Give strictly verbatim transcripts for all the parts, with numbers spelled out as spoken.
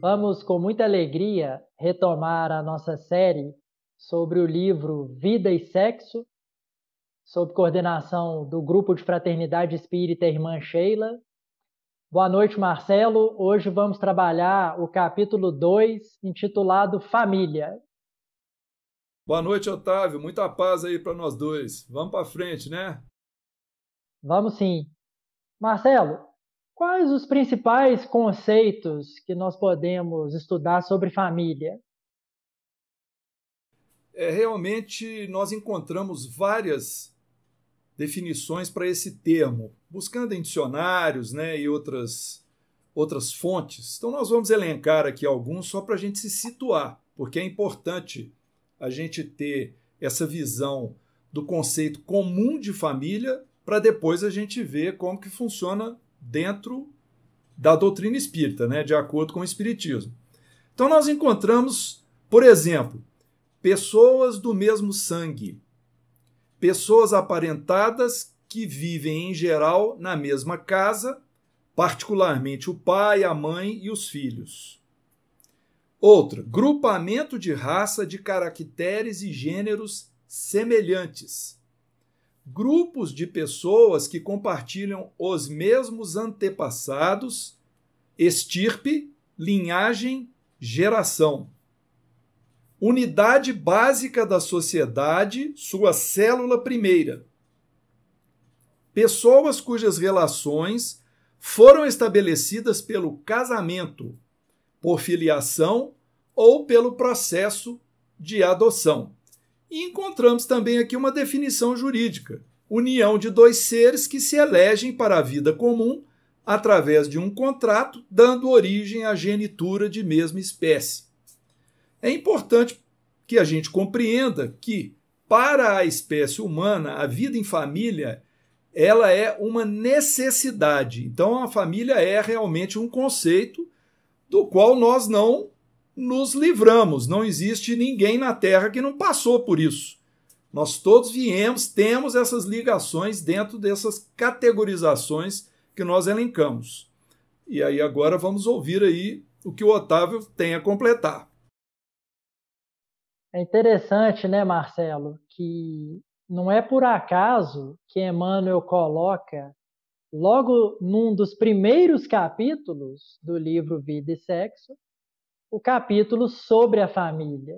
Vamos, com muita alegria, retomar a nossa série sobre o livro Vida e Sexo, sob coordenação do Grupo de Fraternidade Espírita Irmã Sheila. Boa noite, Marcelo. Hoje vamos trabalhar o capítulo dois, intitulado Família. Boa noite, Otávio. Muita paz aí para nós dois. Vamos para frente, né? Vamos sim. Marcelo, quais os principais conceitos que nós podemos estudar sobre família? É, realmente, nós encontramos várias definições para esse termo, buscando em dicionários, né, e outras, outras fontes. Então, nós vamos elencar aqui alguns só para a gente se situar, porque é importante a gente ter essa visão do conceito comum de família para depois a gente ver como que funciona dentro da doutrina espírita, né, de acordo com o Espiritismo. Então, nós encontramos, por exemplo, pessoas do mesmo sangue, pessoas aparentadas que vivem, em geral, na mesma casa, particularmente o pai, a mãe e os filhos. Outra, grupamento de raça de caracteres e gêneros semelhantes. Grupos de pessoas que compartilham os mesmos antepassados, estirpe, linhagem, geração. Unidade básica da sociedade, sua célula primeira. Pessoas cujas relações foram estabelecidas pelo casamento, por filiação ou pelo processo de adoção. E encontramos também aqui uma definição jurídica: união de dois seres que se elegem para a vida comum através de um contrato, dando origem à genitura de mesma espécie. É importante que a gente compreenda que, para a espécie humana, a vida em família ela é uma necessidade. Então, a família é realmente um conceito do qual nós não nos livramos. Não existe ninguém na Terra que não passou por isso. Nós todos viemos, temos essas ligações dentro dessas categorizações que nós elencamos. E aí agora vamos ouvir aí o que o Otávio tem a completar. É interessante, né, Marcelo, que não é por acaso que Emmanuel coloca, logo num dos primeiros capítulos do livro Vida e Sexo, o capítulo sobre a família.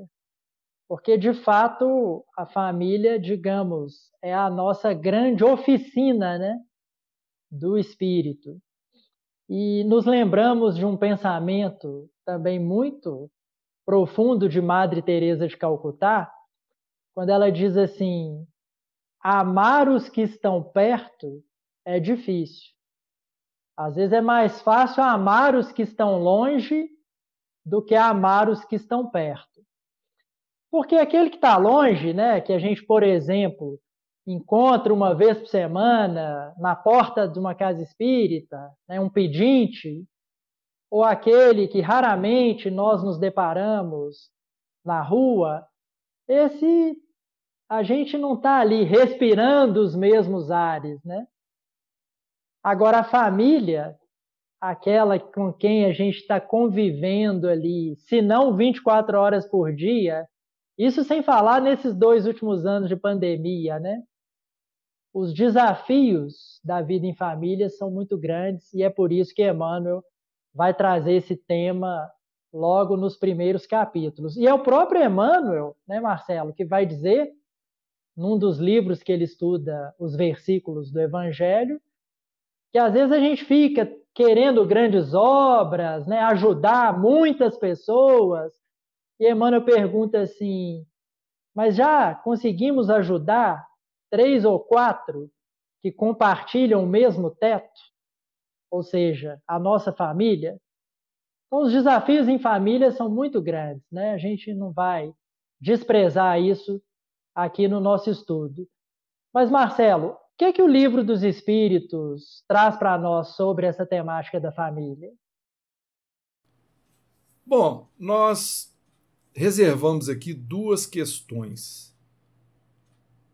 Porque, de fato, a família, digamos, é a nossa grande oficina, né, do espírito. E nos lembramos de um pensamento também muito profundo de Madre Teresa de Calcutá, quando ela diz assim: amar os que estão perto é difícil. Às vezes é mais fácil amar os que estão longe do que amar os que estão perto. Porque aquele que está longe, né, que a gente, por exemplo, encontra uma vez por semana na porta de uma casa espírita, né, um pedinte, ou aquele que raramente nós nos deparamos na rua, esse a gente não está ali respirando os mesmos ares, né? Agora, a família, aquela com quem a gente está convivendo ali, se não vinte e quatro horas por dia, isso sem falar nesses dois últimos anos de pandemia, né? Os desafios da vida em família são muito grandes e é por isso que Emmanuel vai trazer esse tema logo nos primeiros capítulos. E é o próprio Emmanuel, né, Marcelo, que vai dizer, num dos livros que ele estuda os versículos do Evangelho, que às vezes a gente fica querendo grandes obras, né, ajudar muitas pessoas, e Emmanuel pergunta assim: mas já conseguimos ajudar três ou quatro que compartilham o mesmo teto? Ou seja, a nossa família. Então, os desafios em família são muito grandes, né? A gente não vai desprezar isso aqui no nosso estudo. Mas, Marcelo, o que é que o Livro dos Espíritos traz para nós sobre essa temática da família? Bom, nós reservamos aqui duas questões.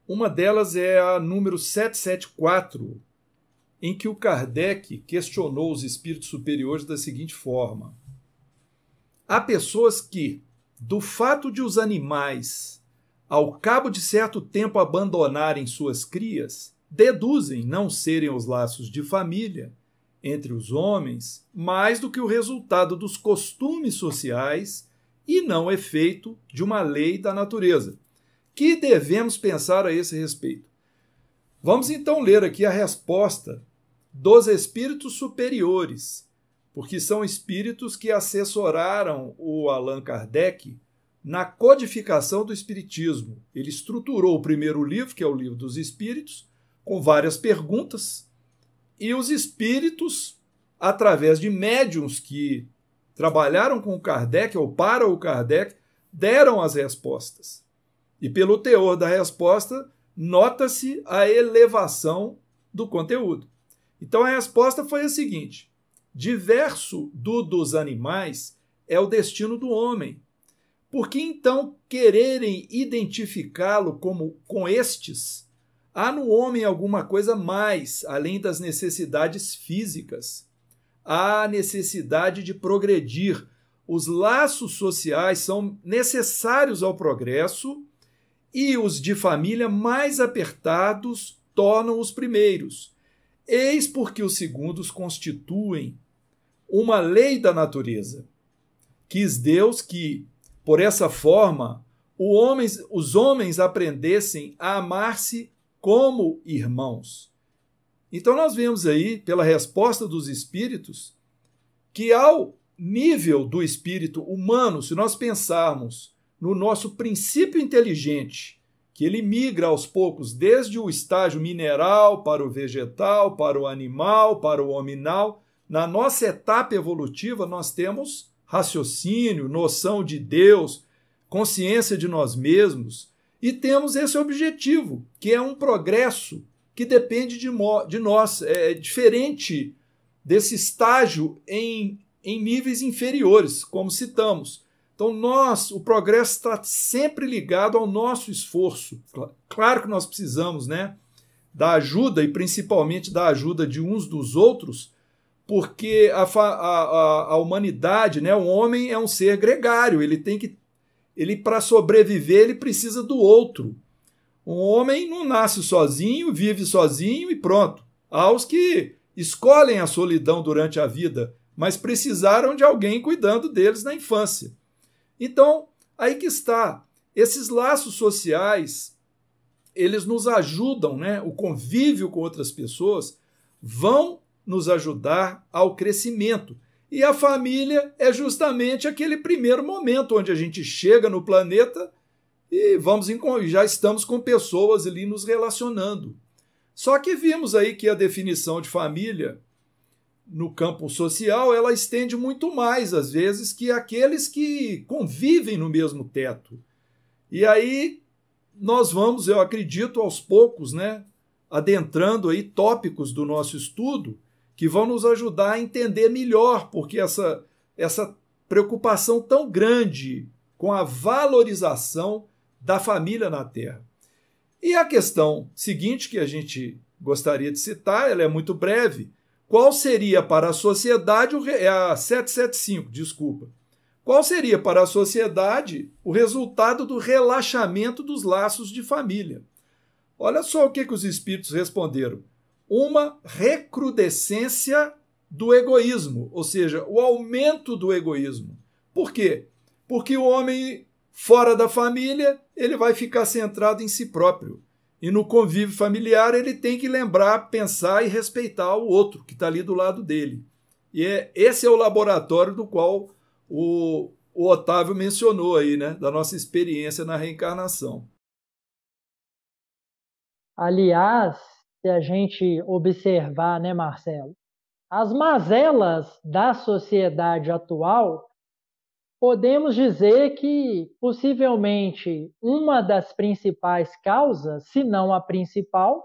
Uma delas é a número setecentos e setenta e quatro, em que o Kardec questionou os espíritos superiores da seguinte forma: Há pessoas que, do fato de os animais, ao cabo de certo tempo, abandonarem suas crias, deduzem não serem os laços de família entre os homens mais do que o resultado dos costumes sociais e não efeito de uma lei da natureza. Que devemos pensar a esse respeito? Vamos então ler aqui a resposta dos espíritos superiores, porque são espíritos que assessoraram o Allan Kardec na codificação do Espiritismo. Ele estruturou o primeiro livro, que é o Livro dos Espíritos, com várias perguntas, e os espíritos, através de médiuns que trabalharam com o Kardec, ou para o Kardec, deram as respostas. E pelo teor da resposta, nota-se a elevação do conteúdo. Então a resposta foi a seguinte: diverso do dos animais é o destino do homem. Por que então quererem identificá-lo como com estes? Há no homem alguma coisa mais, além das necessidades físicas. Há necessidade de progredir. Os laços sociais são necessários ao progresso e os de família mais apertados tornam os primeiros. Eis porque os segundos constituem uma lei da natureza. Quis Deus que, por essa forma, o homem, os homens aprendessem a amar-se como irmãos. Então nós vemos aí, pela resposta dos espíritos, que ao nível do espírito humano, se nós pensarmos no nosso princípio inteligente, que ele migra aos poucos desde o estágio mineral para o vegetal, para o animal, para o hominal, na nossa etapa evolutiva, nós temos raciocínio, noção de Deus, consciência de nós mesmos, e temos esse objetivo, que é um progresso que depende de, de nós, é diferente desse estágio em, em níveis inferiores, como citamos. Então, nós, o progresso está sempre ligado ao nosso esforço. Claro que nós precisamos, né, da ajuda, e principalmente da ajuda de uns dos outros, porque a, a, a humanidade, né, o homem é um ser gregário, ele tem que, ele para sobreviver, ele precisa do outro. O homem não nasce sozinho, vive sozinho e pronto. Há os que escolhem a solidão durante a vida, mas precisaram de alguém cuidando deles na infância. Então, aí que está, esses laços sociais, eles nos ajudam, né? O convívio com outras pessoas vão nos ajudar ao crescimento. E a família é justamente aquele primeiro momento onde a gente chega no planeta e vamos já estamos com pessoas ali nos relacionando. Só que vimos aí que a definição de família no campo social, ela estende muito mais, às vezes, que aqueles que convivem no mesmo teto. E aí nós vamos, eu acredito, aos poucos, né, adentrando aí tópicos do nosso estudo que vão nos ajudar a entender melhor, porque essa, essa preocupação tão grande com a valorização da família na Terra. E a questão seguinte que a gente gostaria de citar, ela é muito breve. Qual seria para a sociedade, a sete sete cinco, desculpa, qual seria para a sociedade o resultado do relaxamento dos laços de família? Olha só o que, que os espíritos responderam. Uma recrudescência do egoísmo, ou seja, o aumento do egoísmo. Por quê? Porque o homem fora da família, ele vai ficar centrado em si próprio. E no convívio familiar, ele tem que lembrar, pensar e respeitar o outro que está ali do lado dele. E é, esse é o laboratório do qual o, o Otávio mencionou aí, né? Da nossa experiência na reencarnação. Aliás, se a gente observar, né, Marcelo? As mazelas da sociedade atual, podemos dizer que, possivelmente, uma das principais causas, se não a principal,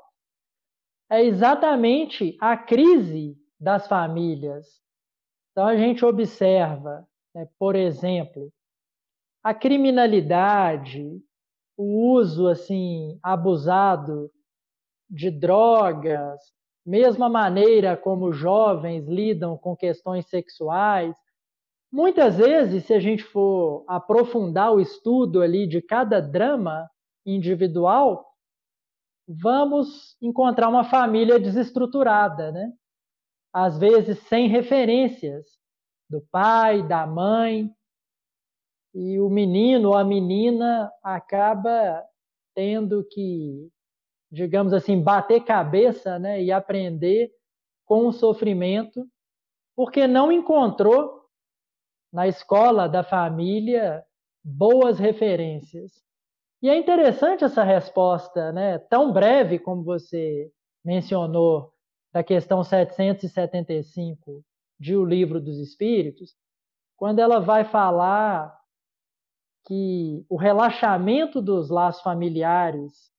é exatamente a crise das famílias. Então, a gente observa, né, por exemplo, a criminalidade, o uso assim, abusado de drogas, mesma maneira como jovens lidam com questões sexuais. Muitas vezes, se a gente for aprofundar o estudo ali de cada drama individual, vamos encontrar uma família desestruturada, né? Às vezes sem referências do pai, da mãe, e o menino ou a menina acaba tendo que, digamos assim, bater cabeça, né, e aprender com o sofrimento, porque não encontrou na escola da família boas referências. E é interessante essa resposta, né, tão breve como você mencionou, da questão setecentos e setenta e cinco de O Livro dos Espíritos, quando ela vai falar que o relaxamento dos laços familiares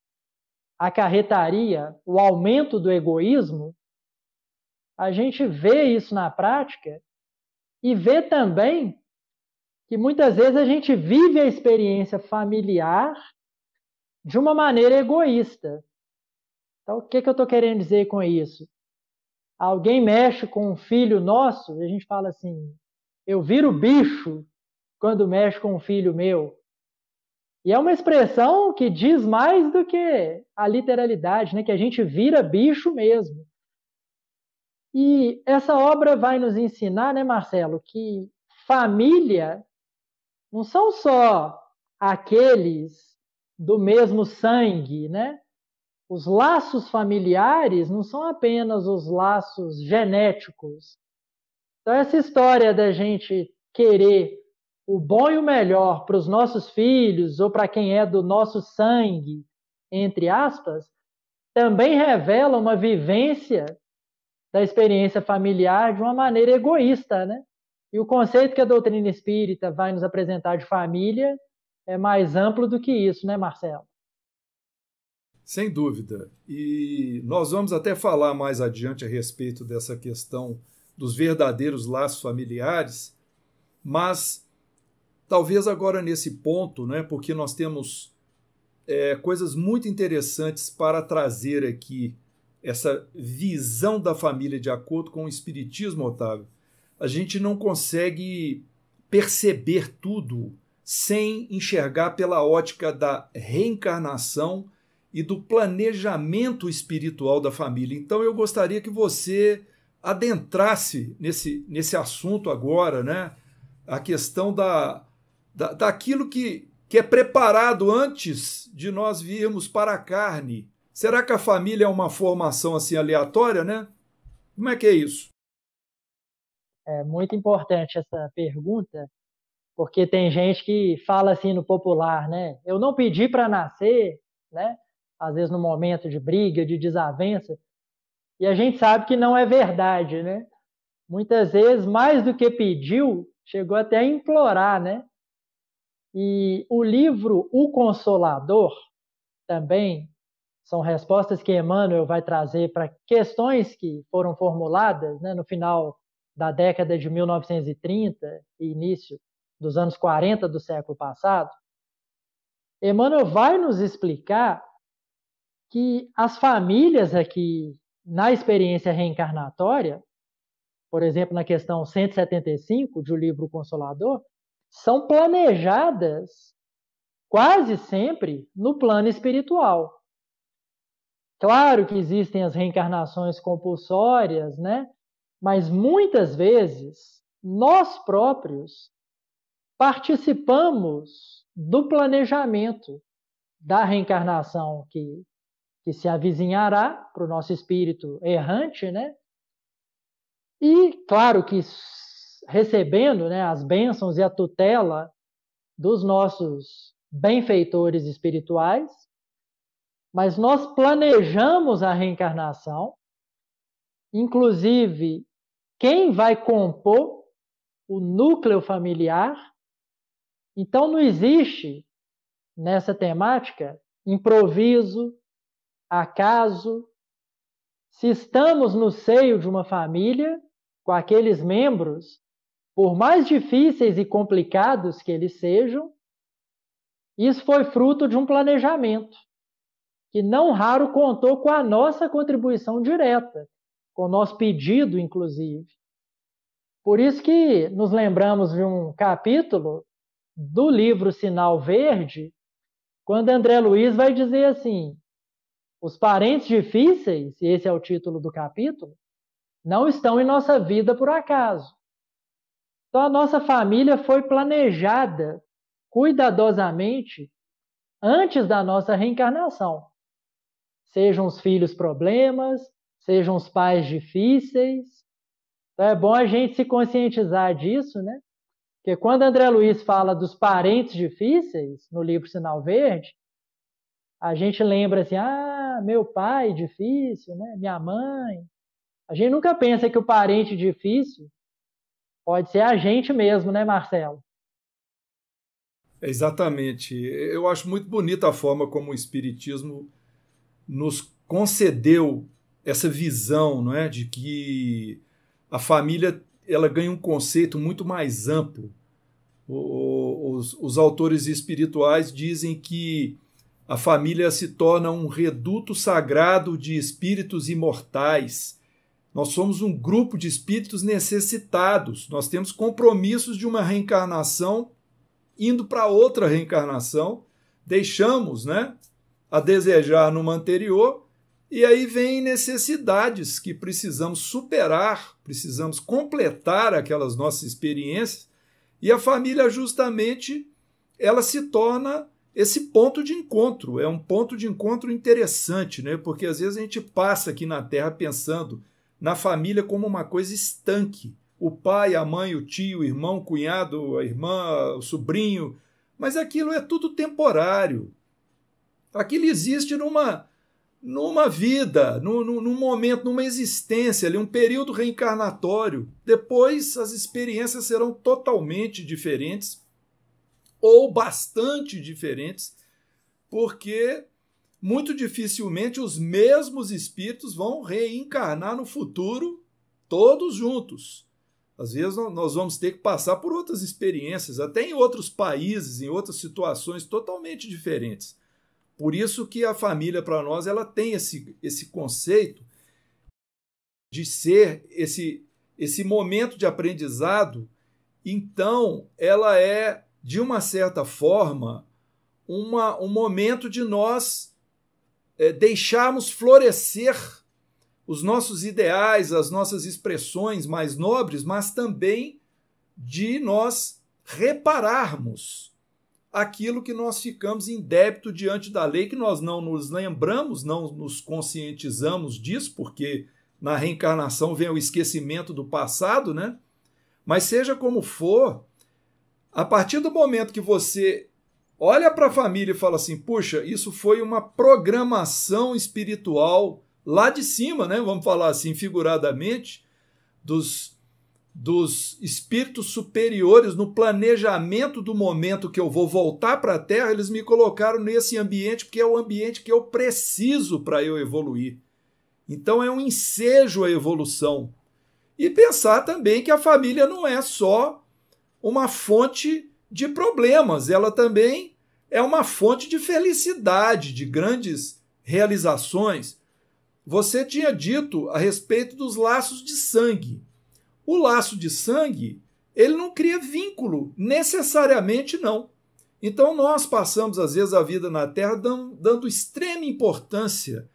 acarretaria o aumento do egoísmo, a gente vê isso na prática e vê também que muitas vezes a gente vive a experiência familiar de uma maneira egoísta. Então, o que, que eu estou querendo dizer com isso? Alguém mexe com um filho nosso, e a gente fala assim, eu viro bicho quando mexe com um filho meu. E é uma expressão que diz mais do que a literalidade, né? Que a gente vira bicho mesmo. E essa obra vai nos ensinar, né, Marcelo, que família não são só aqueles do mesmo sangue, né? Os laços familiares não são apenas os laços genéticos. Então, essa história da gente querer o bom e o melhor para os nossos filhos ou para quem é do nosso sangue, entre aspas, também revela uma vivência da experiência familiar de uma maneira egoísta, né? E o conceito que a doutrina espírita vai nos apresentar de família é mais amplo do que isso, né, Marcelo? Sem dúvida. E nós vamos até falar mais adiante a respeito dessa questão dos verdadeiros laços familiares, mas talvez agora nesse ponto, né, porque nós temos é, coisas muito interessantes para trazer aqui essa visão da família de acordo com o Espiritismo, Otávio. A gente não consegue perceber tudo sem enxergar pela ótica da reencarnação e do planejamento espiritual da família. Então eu gostaria que você adentrasse nesse, nesse assunto agora, né? A questão da, da, daquilo que, que é preparado antes de nós virmos para a carne. Será que a família é uma formação assim aleatória, né? Como é que é isso? É muito importante essa pergunta, porque tem gente que fala assim no popular, né? Eu não pedi para nascer, né? Às vezes no momento de briga, de desavença, e a gente sabe que não é verdade, né? Muitas vezes, mais do que pediu, chegou até a implorar, né? E o livro O Consolador, também, são respostas que Emmanuel vai trazer para questões que foram formuladas, né, no final da década de mil novecentos e trinta e início dos anos quarenta do século passado. Emmanuel vai nos explicar que as famílias aqui, na experiência reencarnatória, por exemplo, na questão cento e setenta e cinco de O Livro Consolador, são planejadas quase sempre no plano espiritual. Claro que existem as reencarnações compulsórias, né? Mas muitas vezes nós próprios participamos do planejamento da reencarnação que que se avizinhará para o nosso espírito errante, né? E, claro que recebendo, né, as bênçãos e a tutela dos nossos benfeitores espirituais, mas nós planejamos a reencarnação, inclusive quem vai compor o núcleo familiar. Então não existe nessa temática improviso, acaso. Se estamos no seio de uma família, com aqueles membros, por mais difíceis e complicados que eles sejam, isso foi fruto de um planejamento, que não raro contou com a nossa contribuição direta, com o nosso pedido, inclusive. Por isso que nos lembramos de um capítulo do livro Sinal Verde, quando André Luiz vai dizer assim, os parentes difíceis, e esse é o título do capítulo, não estão em nossa vida por acaso. Então a nossa família foi planejada cuidadosamente antes da nossa reencarnação. Sejam os filhos problemas, sejam os pais difíceis. Então é bom a gente se conscientizar disso, né? Porque quando André Luiz fala dos parentes difíceis, no livro Sinal Verde, a gente lembra assim, ah, meu pai difícil, né? Minha mãe. A gente nunca pensa que o parente difícil pode ser a gente mesmo, né, Marcelo? Exatamente. Eu acho muito bonita a forma como o Espiritismo nos concedeu essa visão, não é, de que a família ela ganha um conceito muito mais amplo. Os, os autores espirituais dizem que a família se torna um reduto sagrado de espíritos imortais. Nós somos um grupo de espíritos necessitados. Nós temos compromissos de uma reencarnação indo para outra reencarnação, deixamos, né, a desejar numa anterior, e aí vem necessidades que precisamos superar, precisamos completar aquelas nossas experiências, e a família justamente ela se torna esse ponto de encontro, é um ponto de encontro interessante, né, porque às vezes a gente passa aqui na Terra pensando na família como uma coisa estanque, o pai, a mãe, o tio, o irmão, o cunhado, a irmã, o sobrinho, mas aquilo é tudo temporário. Aquilo existe numa, numa vida, num, num momento, numa existência, ali, um período reencarnatório. Depois as experiências serão totalmente diferentes ou bastante diferentes, porque muito dificilmente os mesmos espíritos vão reencarnar no futuro todos juntos. Às vezes nós vamos ter que passar por outras experiências, até em outros países, em outras situações totalmente diferentes. Por isso que a família, para nós, ela tem esse, esse conceito de ser esse, esse momento de aprendizado. Então, ela é, de uma certa forma, uma, um momento de nós é, deixarmos florescer os nossos ideais, as nossas expressões mais nobres, mas também de nós repararmos aquilo que nós ficamos em débito diante da lei, que nós não nos lembramos, não nos conscientizamos disso, porque na reencarnação vem o esquecimento do passado, né? Mas seja como for, a partir do momento que você olha para a família e fala assim, puxa, isso foi uma programação espiritual lá de cima, né, vamos falar assim, figuradamente, dos, dos espíritos superiores, no planejamento do momento que eu vou voltar para a Terra, eles me colocaram nesse ambiente, porque é o ambiente que eu preciso para eu evoluir. Então é um ensejo à evolução. E pensar também que a família não é só uma fonte de problemas, ela também é uma fonte de felicidade, de grandes realizações. Você tinha dito a respeito dos laços de sangue. O laço de sangue, ele não cria vínculo, necessariamente não. Então nós passamos, às vezes, a vida na Terra dando, dando extrema importância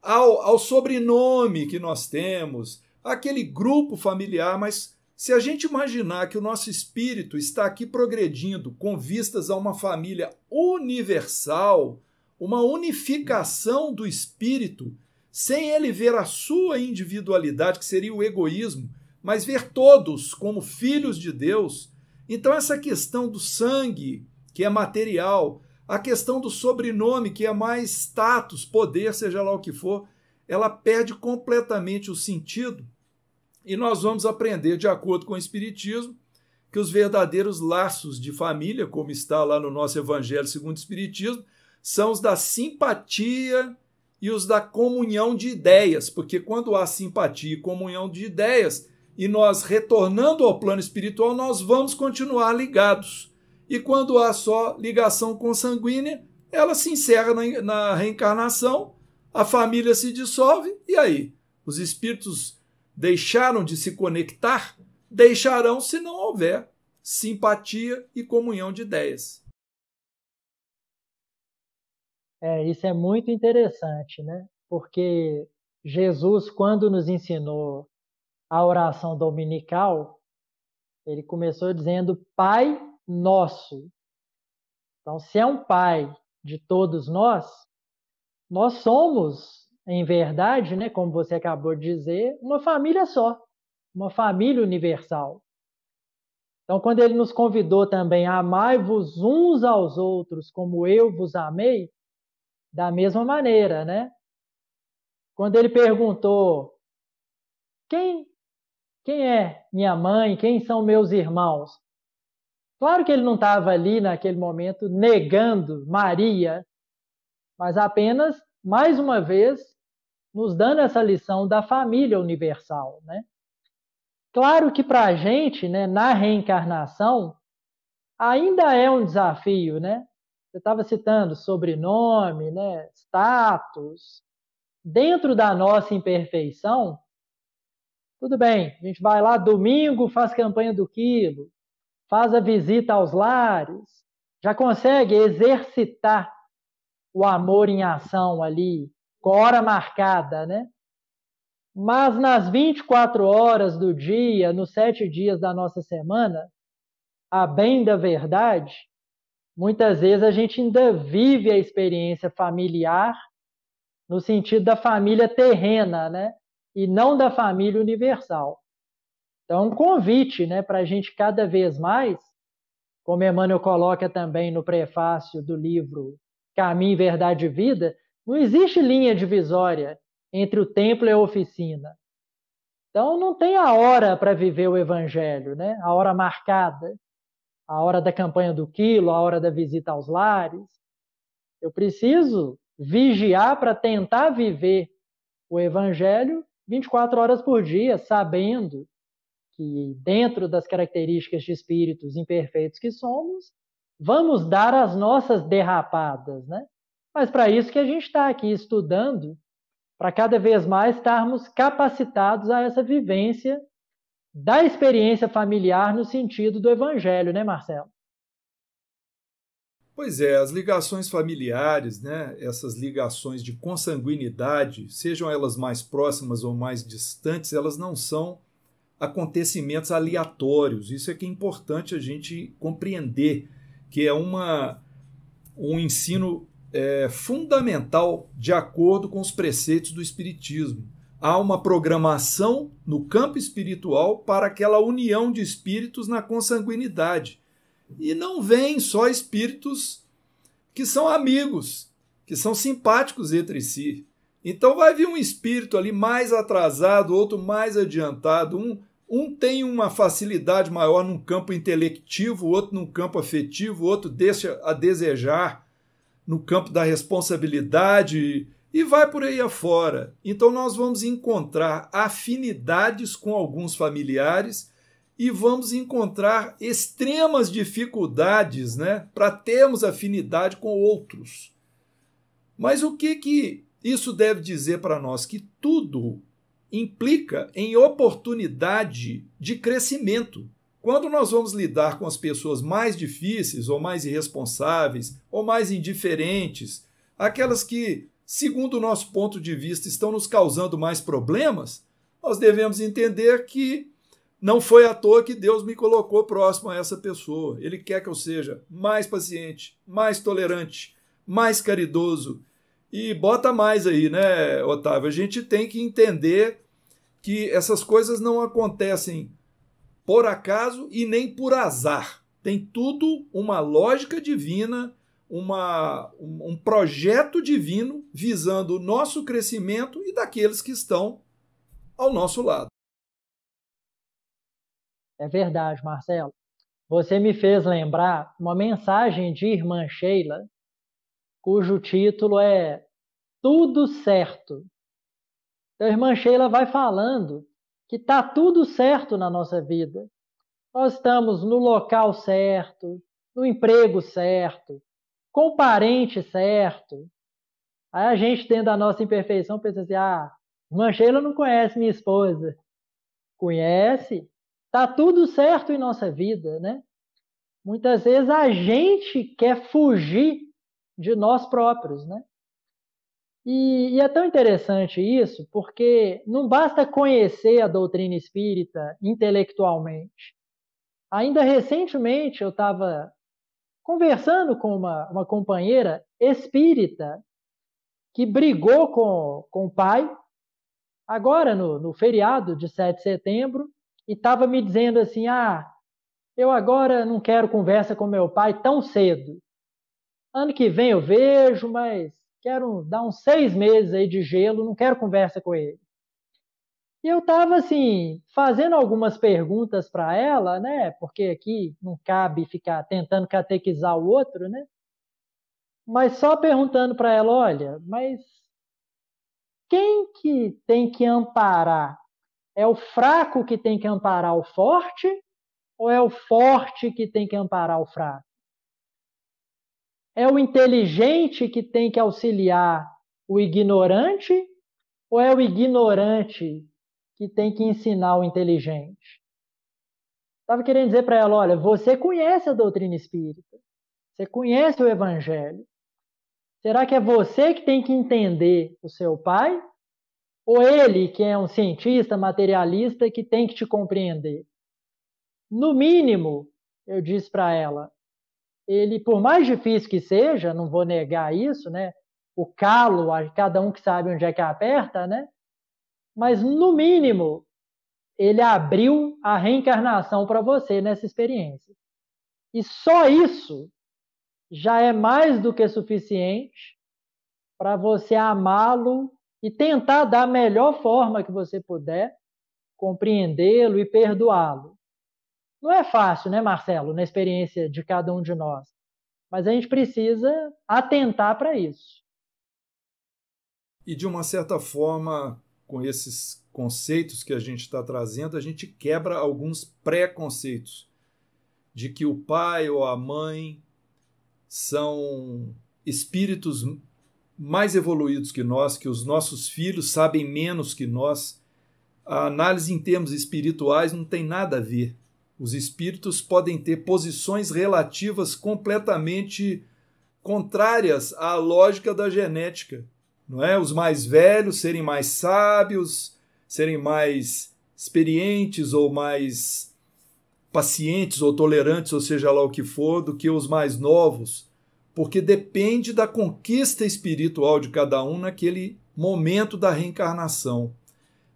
ao, ao sobrenome que nós temos, aquele grupo familiar, mas se a gente imaginar que o nosso espírito está aqui progredindo com vistas a uma família universal, uma unificação do espírito, sem ele ver a sua individualidade, que seria o egoísmo, mas ver todos como filhos de Deus. Então essa questão do sangue, que é material, a questão do sobrenome, que é mais status, poder, seja lá o que for, ela perde completamente o sentido. E nós vamos aprender, de acordo com o Espiritismo, que os verdadeiros laços de família, como está lá no nosso Evangelho segundo o Espiritismo, são os da simpatia e os da comunhão de ideias, porque quando há simpatia e comunhão de ideias, e nós retornando ao plano espiritual, nós vamos continuar ligados. E quando há só ligação consanguínea, ela se encerra na, na reencarnação, a família se dissolve, e aí? Os espíritos deixaram de se conectar, deixarão se não houver simpatia e comunhão de ideias. É, isso é muito interessante, né? Porque Jesus, quando nos ensinou a oração dominical, ele começou dizendo Pai Nosso. Então, se é um Pai de todos nós, nós somos, em verdade, né, como você acabou de dizer, uma família só, uma família universal. Então, quando ele nos convidou também a amai-vos uns aos outros como eu vos amei, da mesma maneira, né? Quando ele perguntou quem, quem é minha mãe, quem são meus irmãos? Claro que ele não estava ali naquele momento negando Maria, mas apenas, mais uma vez, nos dando essa lição da família universal, né? Claro que para a gente, né, na reencarnação, ainda é um desafio, né? Você estava citando sobrenome, né, status. Dentro da nossa imperfeição, tudo bem, a gente vai lá domingo, faz campanha do quilo, faz a visita aos lares, já consegue exercitar o amor em ação ali, com a hora marcada, né? Mas nas vinte e quatro horas do dia, nos sete dias da nossa semana, a bem da verdade, muitas vezes a gente ainda vive a experiência familiar no sentido da família terrena, né? E não da família universal. Então, um convite, né, para a gente cada vez mais, como Emmanuel coloca também no prefácio do livro Caminho, Verdade e Vida, não existe linha divisória entre o templo e a oficina. Então, não tem a hora para viver o Evangelho, né? A hora marcada, a hora da campanha do quilo, a hora da visita aos lares. Eu preciso vigiar para tentar viver o Evangelho vinte e quatro horas por dia, sabendo que dentro das características de espíritos imperfeitos que somos, vamos dar as nossas derrapadas, né? Mas para isso que a gente está aqui estudando, para cada vez mais estarmos capacitados a essa vivência da experiência familiar no sentido do Evangelho, né, Marcelo? Pois é, as ligações familiares, né, essas ligações de consanguinidade, sejam elas mais próximas ou mais distantes, elas não são acontecimentos aleatórios. Isso é que é importante a gente compreender, que é uma, um ensino é, fundamental de acordo com os preceitos do Espiritismo. Há uma programação no campo espiritual para aquela união de espíritos na consanguinidade. E não vêm só espíritos que são amigos, que são simpáticos entre si. Então vai vir um espírito ali mais atrasado, outro mais adiantado. Um, um tem uma facilidade maior num campo intelectivo, outro num campo afetivo, outro deixa a desejar no campo da responsabilidade e vai por aí afora. Então nós vamos encontrar afinidades com alguns familiares e vamos encontrar extremas dificuldades, né, para termos afinidade com outros. Mas o que, que isso deve dizer para nós? Que tudo implica em oportunidade de crescimento. Quando nós vamos lidar com as pessoas mais difíceis, ou mais irresponsáveis, ou mais indiferentes, aquelas que, segundo o nosso ponto de vista, estão nos causando mais problemas, nós devemos entender que não foi à toa que Deus me colocou próximo a essa pessoa. Ele quer que eu seja mais paciente, mais tolerante, mais caridoso. E bota mais aí, né, Otávio? A gente tem que entender que essas coisas não acontecem por acaso e nem por azar. Tem tudo uma lógica divina, uma, um projeto divino visando o nosso crescimento e daqueles que estão ao nosso lado. É verdade, Marcelo. Você me fez lembrar uma mensagem de Irmã Sheila, cujo título é Tudo Certo. Então, a Irmã Sheila vai falando que está tudo certo na nossa vida. Nós estamos no local certo, no emprego certo, com o parente certo. Aí a gente, dentro da nossa imperfeição, pensa assim, ah, Irmã Sheila não conhece minha esposa. Conhece? Está tudo certo em nossa vida, né? Muitas vezes a gente quer fugir de nós próprios, né? E, e é tão interessante isso, porque não basta conhecer a doutrina espírita intelectualmente. Ainda recentemente eu estava conversando com uma, uma companheira espírita que brigou com, com o pai, agora no, no feriado de sete de setembro, e estava me dizendo assim, ah, eu agora não quero conversa com meu pai tão cedo. Ano que vem eu vejo, mas quero dar uns seis meses aí de gelo, não quero conversa com ele. E eu estava, assim, fazendo algumas perguntas para ela, né? Porque aqui não cabe ficar tentando catequizar o outro, né? Mas só perguntando para ela, olha, mas quem que tem que amparar? É o fraco que tem que amparar o forte ou é o forte que tem que amparar o fraco? É o inteligente que tem que auxiliar o ignorante ou é o ignorante que tem que ensinar o inteligente? Estava querendo dizer para ela, olha, você conhece a doutrina espírita, você conhece o Evangelho. Será que é você que tem que entender o seu pai? Ou ele, que é um cientista, materialista, que tem que te compreender? No mínimo, eu disse para ela, ele, por mais difícil que seja, não vou negar isso, né? O calo, cada um que sabe onde é que aperta, né? Mas, no mínimo, ele abriu a reencarnação para você nessa experiência. E só isso já é mais do que suficiente para você amá-lo e tentar da melhor forma que você puder compreendê-lo e perdoá-lo. Não é fácil, né, Marcelo, na experiência de cada um de nós. Mas a gente precisa atentar para isso. E, de uma certa forma, com esses conceitos que a gente está trazendo, a gente quebra alguns preconceitos de que o pai ou a mãe são espíritos mais evoluídos que nós, que os nossos filhos sabem menos que nós. A análise em termos espirituais não tem nada a ver. Os espíritos podem ter posições relativas completamente contrárias à lógica da genética. Não é? Os mais velhos serem mais sábios, serem mais experientes ou mais pacientes ou tolerantes, ou seja lá o que for, do que os mais novos, porque depende da conquista espiritual de cada um naquele momento da reencarnação.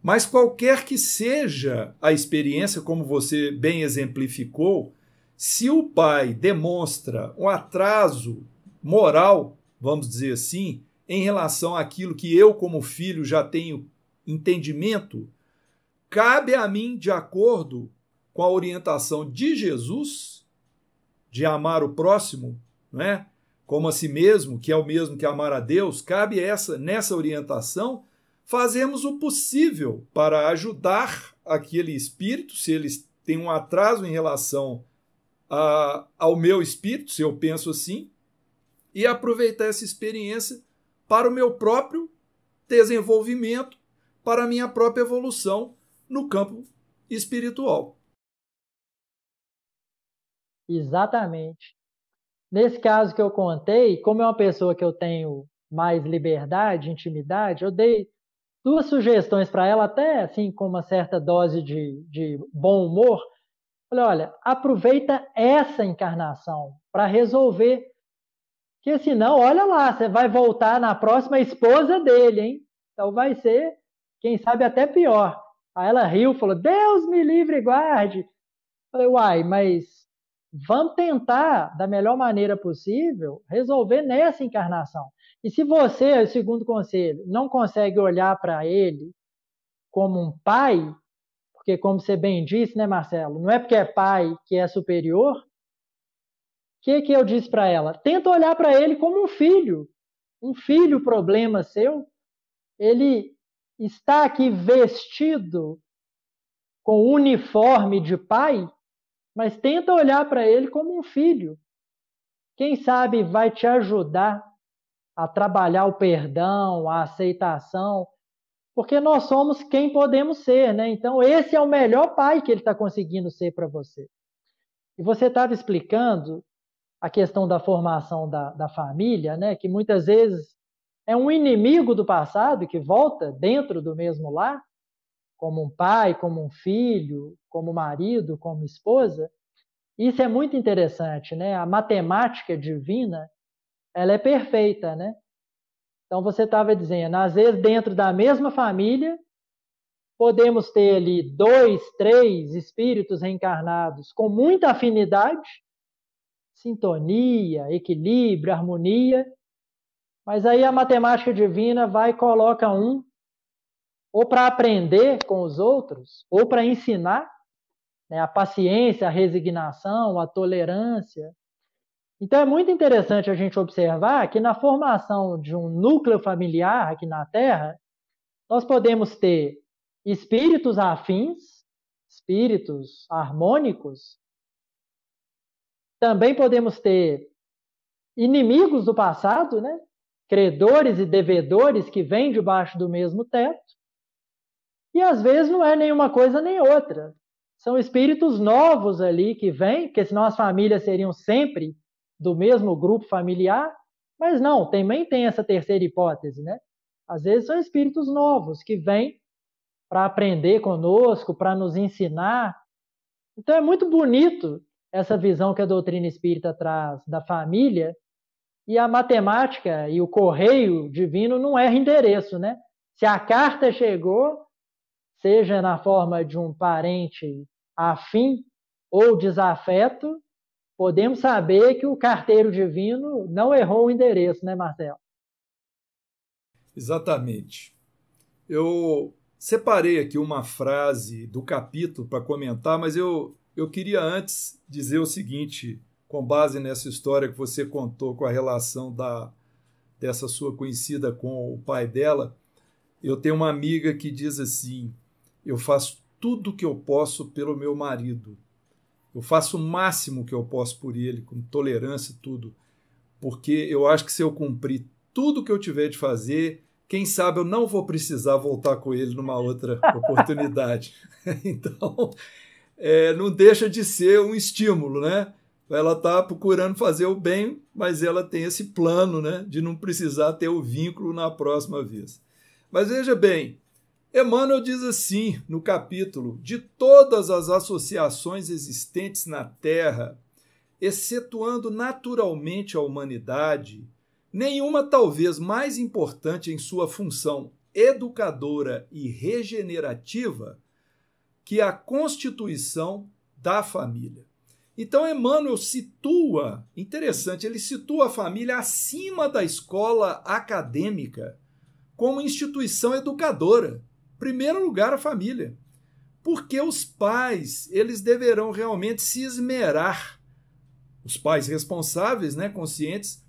Mas qualquer que seja a experiência, como você bem exemplificou, se o pai demonstra um atraso moral, vamos dizer assim, em relação àquilo que eu, como filho, já tenho entendimento, cabe a mim, de acordo com a orientação de Jesus, de amar o próximo, né, como a si mesmo, que é o mesmo que amar a Deus, cabe essa, nessa orientação, fazemos o possível para ajudar aquele espírito, se ele tem um atraso em relação a, ao meu espírito, se eu penso assim, e aproveitar essa experiência para o meu próprio desenvolvimento, para a minha própria evolução no campo espiritual. Exatamente. Nesse caso que eu contei, como é uma pessoa que eu tenho mais liberdade, intimidade, eu dei duas sugestões para ela, até assim com uma certa dose de, de bom humor. Falei, olha, aproveita essa encarnação para resolver. Porque senão, olha lá, você vai voltar na próxima esposa dele, hein? Então vai ser, quem sabe, até pior. Aí ela riu, falou, Deus me livre e guarde. Falei, uai, mas vamos tentar, da melhor maneira possível, resolver nessa encarnação. E se você, segundo conselho, não consegue olhar para ele como um pai, porque como você bem disse, né, Marcelo, não é porque é pai que é superior. O que, que eu disse para ela? Tenta olhar para ele como um filho. Um filho, problema seu. Ele está aqui vestido com uniforme de pai, mas tenta olhar para ele como um filho. Quem sabe vai te ajudar a trabalhar o perdão, a aceitação. Porque nós somos quem podemos ser, né? Então, esse é o melhor pai que ele está conseguindo ser para você. E você estava explicando a questão da formação da, da família, né? Que muitas vezes é um inimigo do passado que volta dentro do mesmo lar, como um pai, como um filho, como marido, como esposa. Isso é muito interessante, né? A matemática divina, ela é perfeita, né? Então, você estava dizendo, às vezes, dentro da mesma família, podemos ter ali dois, três espíritos reencarnados com muita afinidade, sintonia, equilíbrio, harmonia, mas aí a matemática divina vai e coloca um, ou para aprender com os outros, ou para ensinar, né, a paciência, a resignação, a tolerância. Então, é muito interessante a gente observar que na formação de um núcleo familiar aqui na Terra, nós podemos ter espíritos afins, espíritos harmônicos, também podemos ter inimigos do passado, né? Credores e devedores que vêm debaixo do mesmo teto, e às vezes não é nenhuma coisa nem outra. São espíritos novos ali que vêm, porque senão as famílias seriam sempre do mesmo grupo familiar, mas não, também tem essa terceira hipótese, né? Às vezes são espíritos novos que vêm para aprender conosco, para nos ensinar. Então é muito bonito essa visão que a doutrina espírita traz da família, e a matemática e o correio divino não erra endereço, né? Se a carta chegou, seja na forma de um parente afim ou desafeto, podemos saber que o carteiro divino não errou o endereço, né, Marcelo? Exatamente. Eu separei aqui uma frase do capítulo para comentar, mas eu, eu queria antes dizer o seguinte, com base nessa história que você contou com a relação da, dessa sua conhecida com o pai dela, eu tenho uma amiga que diz assim, eu faço tudo o que eu posso pelo meu marido. Eu faço o máximo que eu posso por ele, com tolerância e tudo, porque eu acho que se eu cumprir tudo que eu tiver de fazer, quem sabe eu não vou precisar voltar com ele numa outra oportunidade. Então, é, não deixa de ser um estímulo, né? Ela está procurando fazer o bem, mas ela tem esse plano, né, de não precisar ter o vínculo na próxima vez. Mas veja bem, Emmanuel diz assim, no capítulo, de todas as associações existentes na Terra, excetuando naturalmente a humanidade, nenhuma talvez mais importante em sua função educadora e regenerativa que a constituição da família. Então, Emmanuel situa, interessante, ele situa a família acima da escola acadêmica como instituição educadora. Primeiro lugar, a família, porque os pais, eles deverão realmente se esmerar, os pais responsáveis, né, conscientes,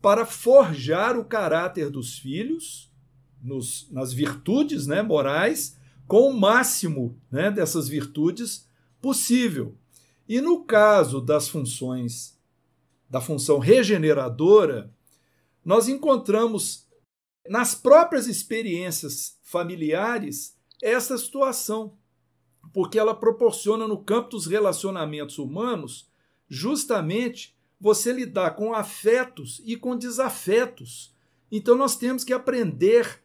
para forjar o caráter dos filhos, nos, nas virtudes, né, morais, com o máximo, né, dessas virtudes possível. E no caso das funções, da função regeneradora, nós encontramos nas próprias experiências familiares, essa situação, porque ela proporciona no campo dos relacionamentos humanos, justamente você lidar com afetos e com desafetos. Então nós temos que aprender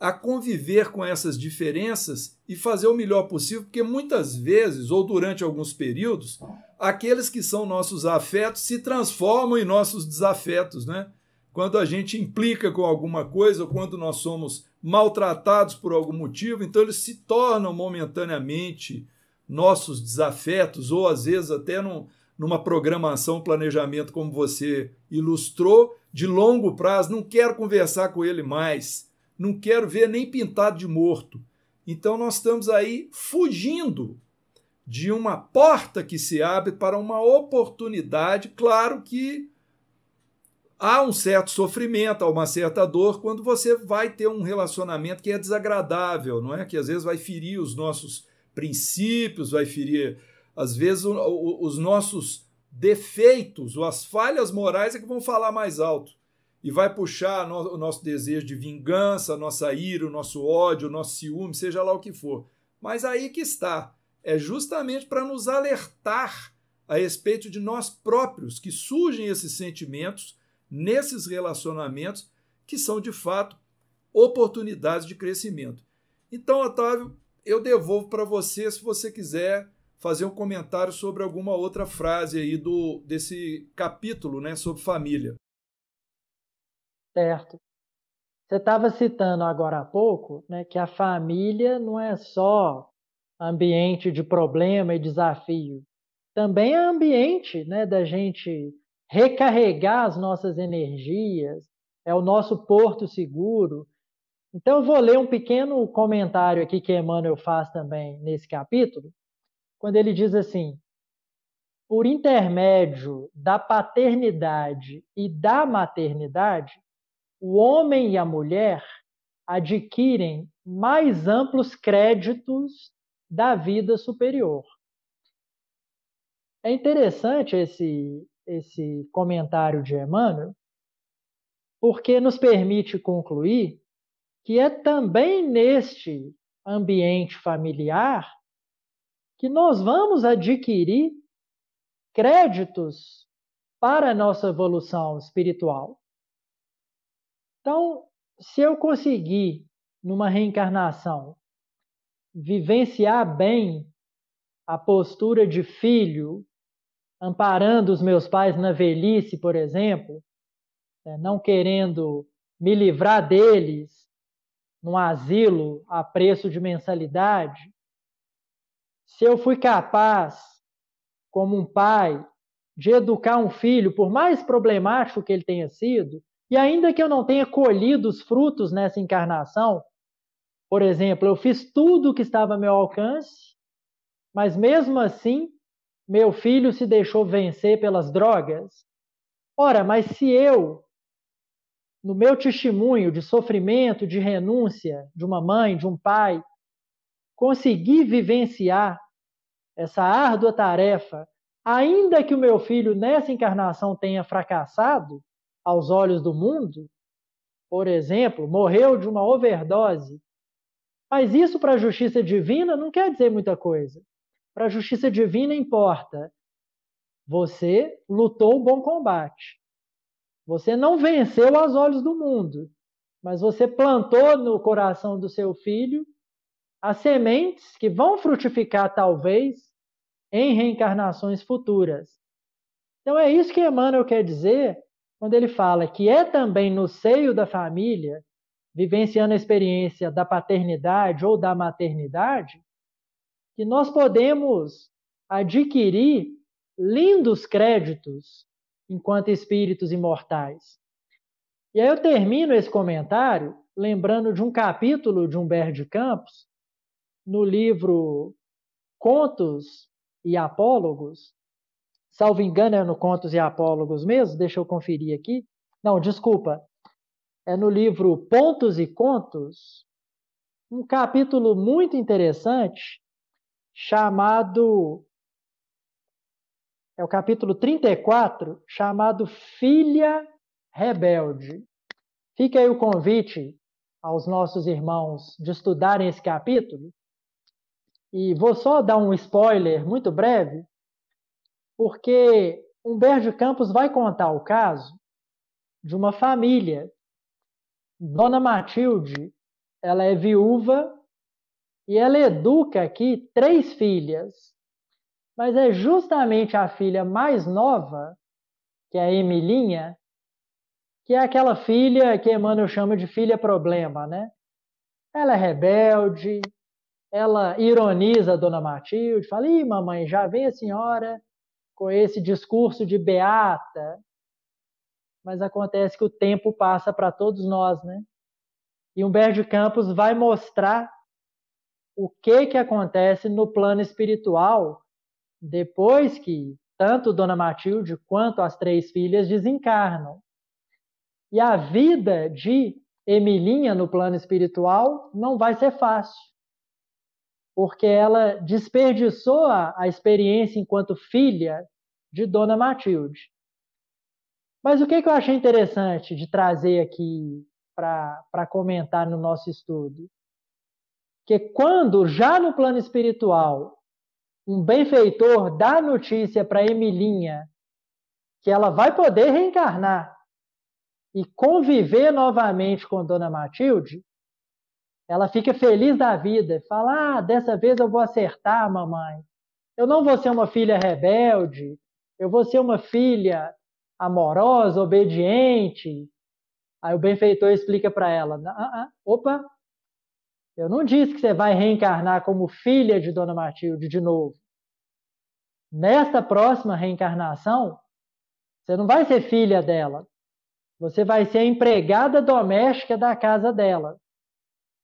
a conviver com essas diferenças e fazer o melhor possível, porque muitas vezes, ou durante alguns períodos, aqueles que são nossos afetos se transformam em nossos desafetos, né? Quando a gente implica com alguma coisa, ou quando nós somos maltratados por algum motivo, então eles se tornam momentaneamente nossos desafetos, ou às vezes até num, numa programação, planejamento, como você ilustrou, de longo prazo, não quero conversar com ele mais, não quero ver nem pintado de morto. Então nós estamos aí fugindo de uma porta que se abre para uma oportunidade, claro que há um certo sofrimento, há uma certa dor, quando você vai ter um relacionamento que é desagradável, não é? Que às vezes vai ferir os nossos princípios, vai ferir, às vezes, o, o, os nossos defeitos, ou as falhas morais é que vão falar mais alto. e vai puxar o nosso desejo de vingança, a nossa ira, o nosso ódio, o nosso ciúme, seja lá o que for. Mas aí que está, é justamente para nos alertar a respeito de nós próprios, que surgem esses sentimentos nesses relacionamentos que são, de fato, oportunidades de crescimento. Então, Otávio, eu devolvo para você, se você quiser fazer um comentário sobre alguma outra frase aí do, desse capítulo, né, sobre família. Certo. Você estava citando agora há pouco, né, que a família não é só ambiente de problema e desafio, também é ambiente, né, da gente recarregar as nossas energias, é o nosso porto seguro. Então, eu vou ler um pequeno comentário aqui que Emmanuel faz também nesse capítulo, quando ele diz assim: por intermédio da paternidade e da maternidade, o homem e a mulher adquirem mais amplos créditos da vida superior. É interessante esse, esse comentário de Emmanuel, porque nos permite concluir que é também neste ambiente familiar que nós vamos adquirir créditos para a nossa evolução espiritual. Então, se eu conseguir, numa reencarnação, vivenciar bem a postura de filho, amparando os meus pais na velhice, por exemplo, não querendo me livrar deles num asilo a preço de mensalidade, se eu fui capaz, como um pai, de educar um filho, por mais problemático que ele tenha sido, e ainda que eu não tenha colhido os frutos nessa encarnação, por exemplo, eu fiz tudo o que estava ao meu alcance, mas mesmo assim, meu filho se deixou vencer pelas drogas. Ora, mas se eu, no meu testemunho de sofrimento, de renúncia de uma mãe, de um pai, conseguir vivenciar essa árdua tarefa, ainda que o meu filho nessa encarnação tenha fracassado aos olhos do mundo, por exemplo, morreu de uma overdose, mas isso para a justiça divina não quer dizer muita coisa. Para a justiça divina importa. Você lutou o bom combate. Você não venceu aos olhos do mundo, mas você plantou no coração do seu filho as sementes que vão frutificar, talvez, em reencarnações futuras. Então é isso que Emmanuel quer dizer quando ele fala que é também no seio da família, vivenciando a experiência da paternidade ou da maternidade, que nós podemos adquirir lindos créditos enquanto espíritos imortais. E aí eu termino esse comentário lembrando de um capítulo de Humberto Campos, no livro Contos e Apólogos, salvo engano é no Contos e Apólogos mesmo, deixa eu conferir aqui, não, desculpa, é no livro Pontos e Contos, um capítulo muito interessante, chamado, é o capítulo trinta e quatro, chamado Filha Rebelde. Fica aí o convite aos nossos irmãos de estudarem esse capítulo. E vou só dar um spoiler muito breve, porque Humberto Campos vai contar o caso de uma família. Dona Matilde, ela é viúva, e ela educa aqui três filhas, mas é justamente a filha mais nova, que é a Emilinha, que é aquela filha que Emmanuel chama de filha problema, né? Ela é rebelde, ela ironiza a Dona Matilde, fala, ih, mamãe, já vem a senhora com esse discurso de beata, mas acontece que o tempo passa para todos nós, né? E Humberto Campos vai mostrar o que, que acontece no plano espiritual depois que tanto Dona Matilde quanto as três filhas desencarnam. E a vida de Emilinha no plano espiritual não vai ser fácil, porque ela desperdiçou a, a experiência enquanto filha de Dona Matilde. Mas o que eu achei interessante de trazer aqui para comentar no nosso estudo? Que quando, já no plano espiritual, um benfeitor dá notícia para Emilinha que ela vai poder reencarnar e conviver novamente com Dona Matilde, ela fica feliz da vida. Fala, ah, dessa vez eu vou acertar, mamãe. Eu não vou ser uma filha rebelde, eu vou ser uma filha amorosa, obediente. Aí o benfeitor explica para ela, ah, ah, opa, eu não disse que você vai reencarnar como filha de Dona Matilde de novo. Nesta próxima reencarnação, você não vai ser filha dela. Você vai ser a empregada doméstica da casa dela.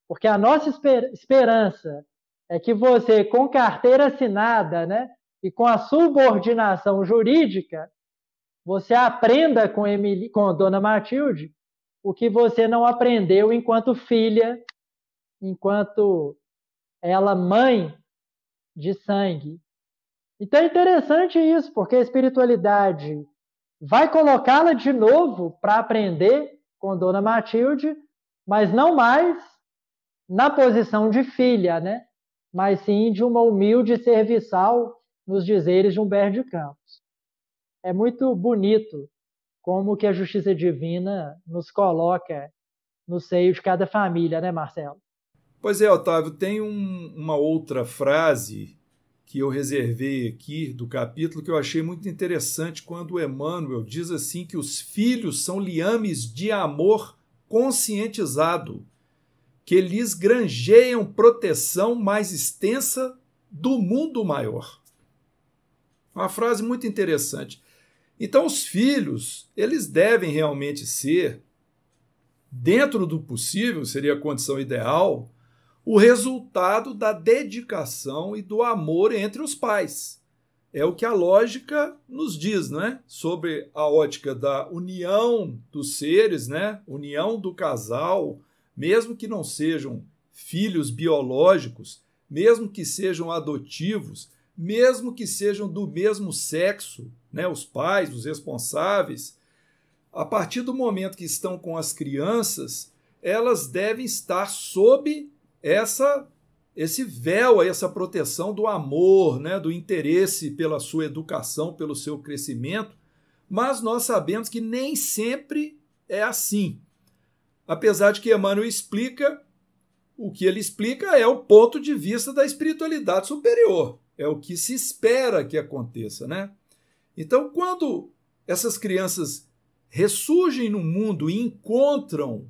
Porque a nossa esper- esperança é que você, com carteira assinada, né, e com a subordinação jurídica, você aprenda com, Emily, com Dona Matilde o que você não aprendeu enquanto filha, enquanto ela mãe de sangue. Então é interessante isso, porque a espiritualidade vai colocá-la de novo para aprender com Dona Matilde, mas não mais na posição de filha, né? Mas sim de uma humilde serviçal, nos dizeres de Humberto Campos. É muito bonito como que a justiça divina nos coloca no seio de cada família, né, Marcelo? Pois é, Otávio, tem um, uma outra frase que eu reservei aqui do capítulo que eu achei muito interessante, quando o Emmanuel diz assim que os filhos são liames de amor conscientizado, que lhes granjeiam proteção mais extensa do mundo maior. Uma frase muito interessante. Então, os filhos, eles devem realmente ser, dentro do possível, seria a condição ideal, o resultado da dedicação e do amor entre os pais. É o que a lógica nos diz, né? Sobre a ótica da união dos seres, né? União do casal, mesmo que não sejam filhos biológicos, mesmo que sejam adotivos, mesmo que sejam do mesmo sexo, né? Os pais, os responsáveis, a partir do momento que estão com as crianças, elas devem estar sob Essa, esse véu, essa proteção do amor, né, do interesse pela sua educação, pelo seu crescimento, mas nós sabemos que nem sempre é assim. Apesar de que Emmanuel explica, o que ele explica é o ponto de vista da espiritualidade superior, é o que se espera que aconteça, né? Então, quando essas crianças ressurgem no mundo e encontram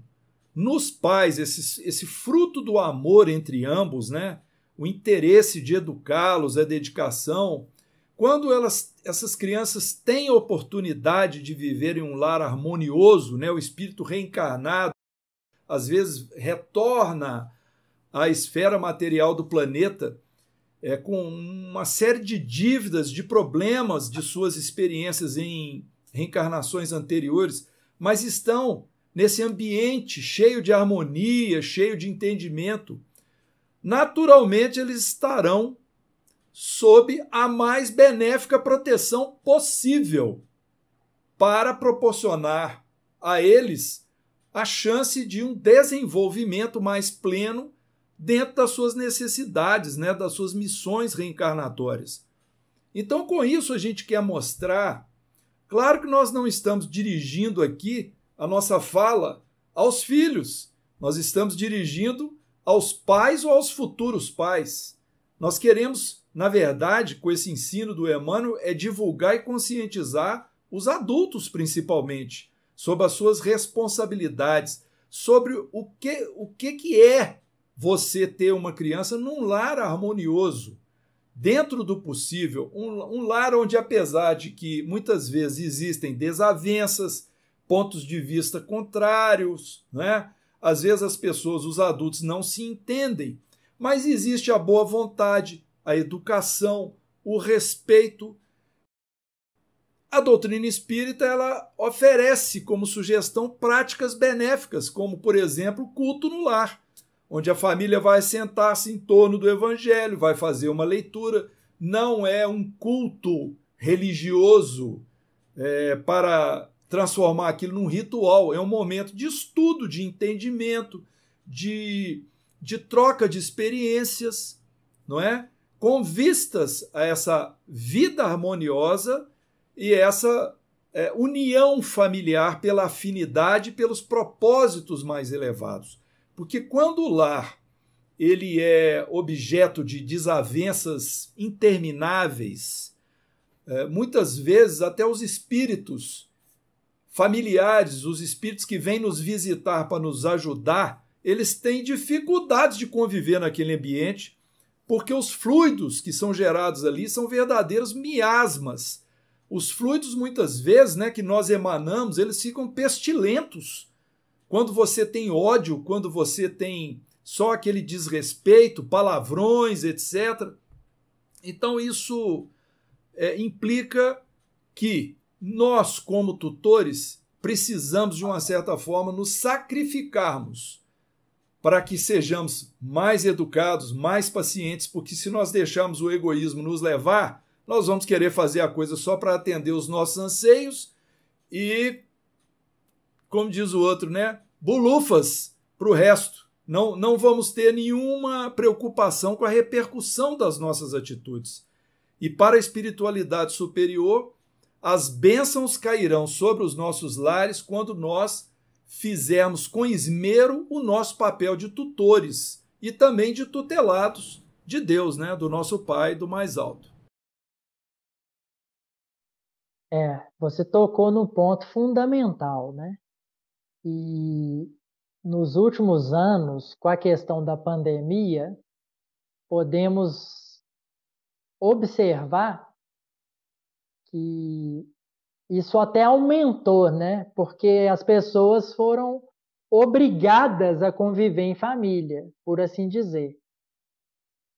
nos pais, esse, esse fruto do amor entre ambos, né? O interesse de educá-los, a dedicação, quando elas, essas crianças têm a oportunidade de viver em um lar harmonioso, né? O espírito reencarnado, às vezes, retorna à esfera material do planeta é, com uma série de dívidas, de problemas de suas experiências em reencarnações anteriores, mas estão nesse ambiente cheio de harmonia, cheio de entendimento, naturalmente eles estarão sob a mais benéfica proteção possível para proporcionar a eles a chance de um desenvolvimento mais pleno dentro das suas necessidades, né, das suas missões reencarnatórias. Então, com isso, a gente quer mostrar, claro que nós não estamos dirigindo aqui a nossa fala aos filhos. Nós estamos dirigindo aos pais ou aos futuros pais. Nós queremos, na verdade, com esse ensino do Emmanuel, é divulgar e conscientizar os adultos, principalmente, sobre as suas responsabilidades, sobre o que, o que, que é você ter uma criança num lar harmonioso, dentro do possível, um, um lar onde, apesar de que muitas vezes existem desavenças, pontos de vista contrários, né? Às vezes as pessoas, os adultos, não se entendem, mas existe a boa vontade, a educação, o respeito. A doutrina espírita, ela oferece como sugestão práticas benéficas, como, por exemplo, o culto no lar, onde a família vai sentar-se em torno do evangelho, vai fazer uma leitura. Não é um culto religioso é, para transformar aquilo num ritual, é um momento de estudo, de entendimento, de, de troca de experiências, não é? Com vistas a essa vida harmoniosa e essa é, união familiar pela afinidade, pelos propósitos mais elevados. Porque quando o lar ele é objeto de desavenças intermináveis, é, muitas vezes até os espíritos familiares, os espíritos que vêm nos visitar para nos ajudar, eles têm dificuldades de conviver naquele ambiente, porque os fluidos que são gerados ali são verdadeiros miasmas. Os fluidos, muitas vezes, né, que nós emanamos, eles ficam pestilentos. Quando você tem ódio, quando você tem só aquele desrespeito, palavrões, etcétera. Então, isso é, implica que nós, como tutores, precisamos, de uma certa forma, nos sacrificarmos para que sejamos mais educados, mais pacientes, porque se nós deixarmos o egoísmo nos levar, nós vamos querer fazer a coisa só para atender os nossos anseios e, como diz o outro, né, bulufas para o resto. Não, não vamos ter nenhuma preocupação com a repercussão das nossas atitudes. E para a espiritualidade superior, as bênçãos cairão sobre os nossos lares quando nós fizermos com esmero o nosso papel de tutores e também de tutelados de Deus, né? Do nosso Pai, do mais alto. É, você tocou num ponto fundamental, né? E nos últimos anos, com a questão da pandemia, podemos observar que isso até aumentou, né? Porque as pessoas foram obrigadas a conviver em família, por assim dizer.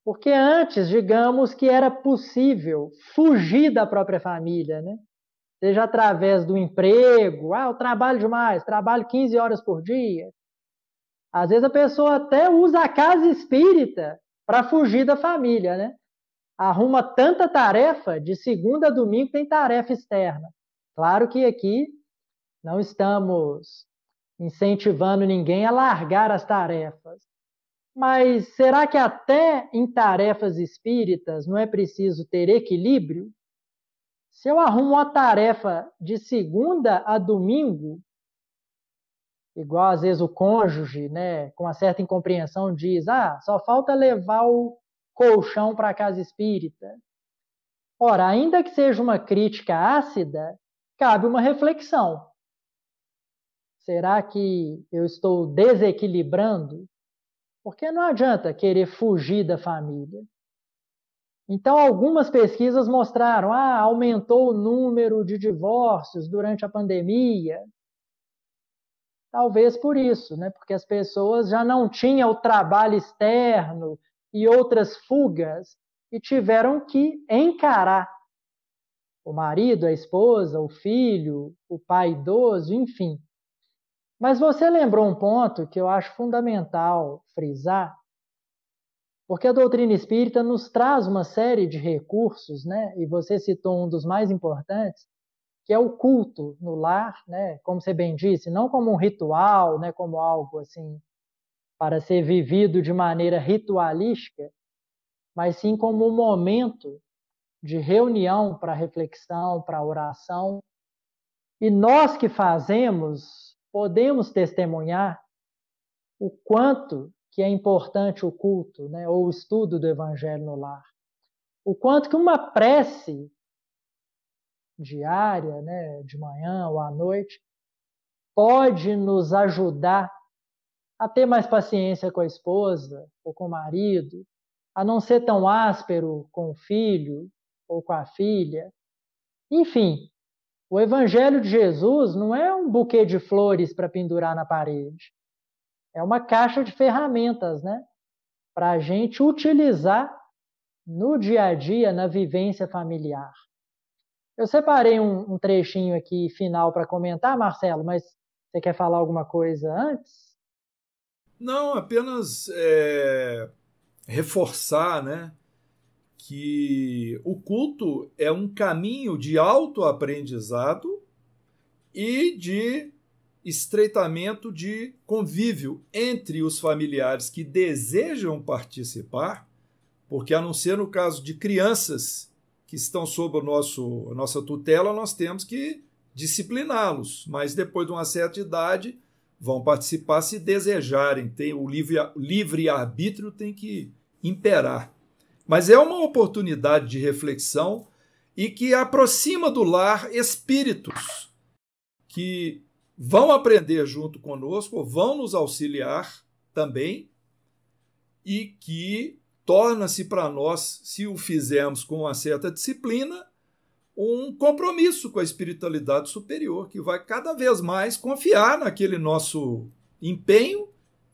Porque antes, digamos que era possível fugir da própria família, né? Seja através do emprego, ah, eu trabalho demais, trabalho quinze horas por dia. Às vezes a pessoa até usa a casa espírita para fugir da família, né? Arruma tanta tarefa, de segunda a domingo tem tarefa externa. Claro que aqui não estamos incentivando ninguém a largar as tarefas. Mas será que até em tarefas espíritas não é preciso ter equilíbrio? Se eu arrumo uma tarefa de segunda a domingo, igual às vezes o cônjuge, né, com uma certa incompreensão, diz, ah, só falta levar o colchão para a casa espírita. Ora, ainda que seja uma crítica ácida, cabe uma reflexão. Será que eu estou desequilibrando? Porque não adianta querer fugir da família. Então, algumas pesquisas mostraram, ah, aumentou o número de divórcios durante a pandemia. Talvez por isso, né? Porque as pessoas já não tinham o trabalho externo e outras fugas, e tiveram que encarar o marido, a esposa, o filho, o pai idoso, enfim. Mas você lembrou um ponto que eu acho fundamental frisar, porque a doutrina espírita nos traz uma série de recursos, né? E você citou um dos mais importantes, que é o culto no lar, né? Como você bem disse, não como um ritual, né? Como algo assim para ser vivido de maneira ritualística, mas sim como um momento de reunião para reflexão, para oração. E nós que fazemos, podemos testemunhar o quanto que é importante o culto, né, ou o estudo do Evangelho no lar. O quanto que uma prece diária, né, de manhã ou à noite, pode nos ajudar a ter mais paciência com a esposa ou com o marido, a não ser tão áspero com o filho ou com a filha. Enfim, o Evangelho de Jesus não é um buquê de flores para pendurar na parede. É uma caixa de ferramentas, né? Para a gente utilizar no dia a dia, na vivência familiar. Eu separei um, um trechinho aqui final para comentar, Marcelo, mas você quer falar alguma coisa antes? Não, apenas é, reforçar, né, que o culto é um caminho de autoaprendizado e de estreitamento de convívio entre os familiares que desejam participar, porque a não ser no caso de crianças que estão sob o nosso, a nossa tutela, nós temos que discipliná-los, mas depois de uma certa idade vão participar se desejarem, tem, o livre, livre-arbítrio tem que imperar. Mas é uma oportunidade de reflexão e que aproxima do lar espíritos que vão aprender junto conosco, vão nos auxiliar também, e que torna-se para nós, se o fizermos com uma certa disciplina, um compromisso com a espiritualidade superior, que vai cada vez mais confiar naquele nosso empenho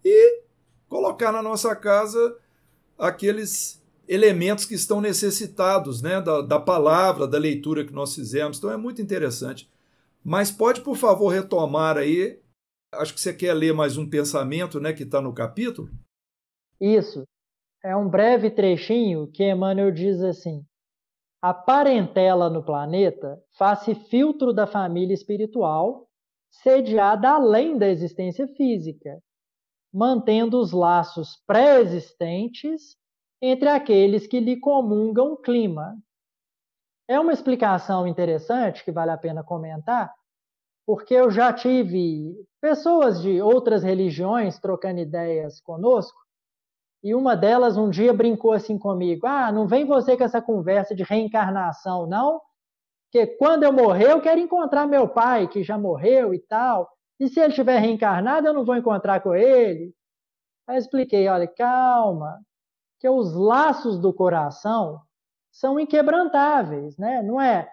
e colocar na nossa casa aqueles elementos que estão necessitados, né, da, da palavra, da leitura que nós fizemos. Então é muito interessante. Mas pode, por favor, retomar aí, acho que você quer ler mais um pensamento, né, que está no capítulo? Isso. É um breve trechinho que Emmanuel diz assim: a parentela no planeta faz-se filtro da família espiritual, sediada além da existência física, mantendo os laços pré-existentes entre aqueles que lhe comungam o clima. É uma explicação interessante que vale a pena comentar, porque eu já tive pessoas de outras religiões trocando ideias conosco. E uma delas um dia brincou assim comigo: ah, não vem você com essa conversa de reencarnação, não? Porque quando eu morrer, eu quero encontrar meu pai, que já morreu e tal. E se ele estiver reencarnado, eu não vou encontrar com ele. Aí eu expliquei: olha, calma, que os laços do coração são inquebrantáveis, né? Não é,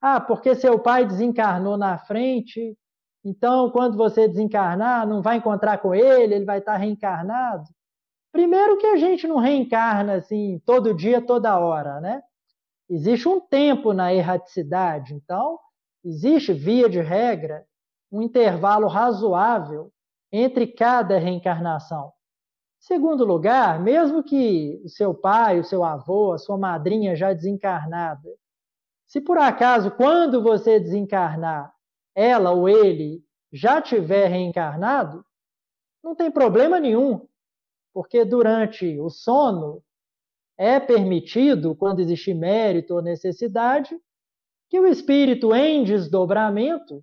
ah, porque seu pai desencarnou na frente, então quando você desencarnar, não vai encontrar com ele, ele vai estar reencarnado. Primeiro que a gente não reencarna assim todo dia, toda hora, né? Existe um tempo na erraticidade, então existe, via de regra, um intervalo razoável entre cada reencarnação. Segundo lugar, mesmo que o seu pai, o seu avô, a sua madrinha já desencarnada, se por acaso, quando você desencarnar, ela ou ele já tiver reencarnado, não tem problema nenhum. Porque durante o sono é permitido, quando existe mérito ou necessidade, que o espírito em desdobramento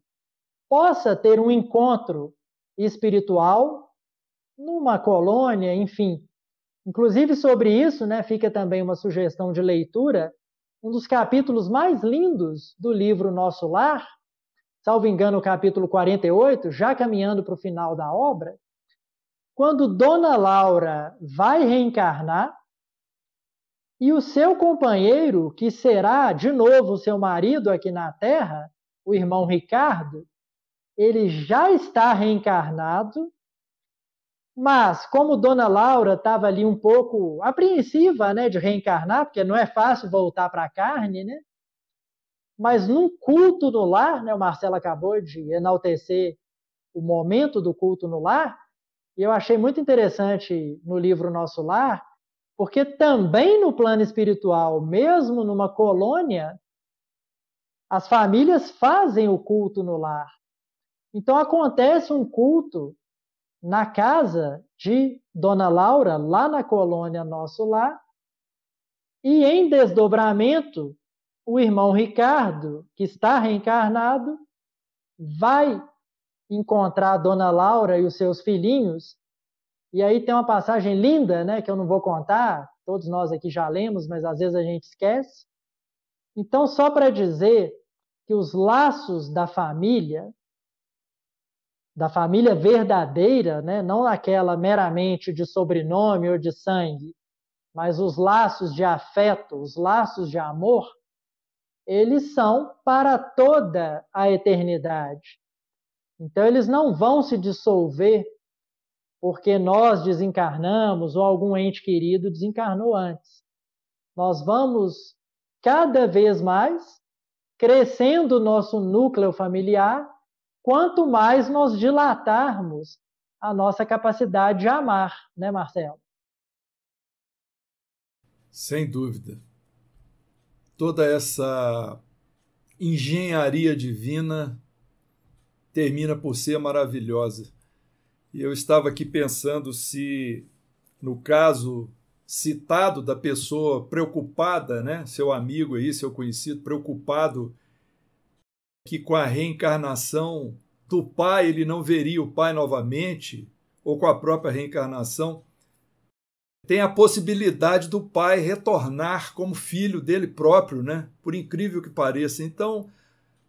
possa ter um encontro espiritual numa colônia, enfim. Inclusive sobre isso, né, fica também uma sugestão de leitura, um dos capítulos mais lindos do livro Nosso Lar, salvo engano o capítulo quarenta e oito, já caminhando para o final da obra, quando Dona Laura vai reencarnar e o seu companheiro, que será de novo seu marido aqui na Terra, o irmão Ricardo, ele já está reencarnado, mas como Dona Laura estava ali um pouco apreensiva, né, de reencarnar, porque não é fácil voltar para a carne, né? Mas num culto no lar, né, o Marcelo acabou de enaltecer o momento do culto no lar, e eu achei muito interessante no livro Nosso Lar, porque também no plano espiritual, mesmo numa colônia, as famílias fazem o culto no lar. Então acontece um culto na casa de Dona Laura, lá na colônia Nosso Lar, e em desdobramento, o irmão Ricardo, que está reencarnado, vai encontrar a Dona Laura e os seus filhinhos, e aí tem uma passagem linda, né, que eu não vou contar, todos nós aqui já lemos, mas às vezes a gente esquece. Então, só para dizer que os laços da família, da família verdadeira, né, não aquela meramente de sobrenome ou de sangue, mas os laços de afeto, os laços de amor, eles são para toda a eternidade. Então, eles não vão se dissolver porque nós desencarnamos ou algum ente querido desencarnou antes. Nós vamos, cada vez mais, crescendo o nosso núcleo familiar, quanto mais nós dilatarmos a nossa capacidade de amar, né, Marcelo? Sem dúvida. Toda essa engenharia divina termina por ser maravilhosa. E eu estava aqui pensando se, no caso citado da pessoa preocupada, né, seu amigo aí, seu conhecido, preocupado que com a reencarnação do pai ele não veria o pai novamente, ou com a própria reencarnação, tem a possibilidade do pai retornar como filho dele próprio, né? Por incrível que pareça. Então,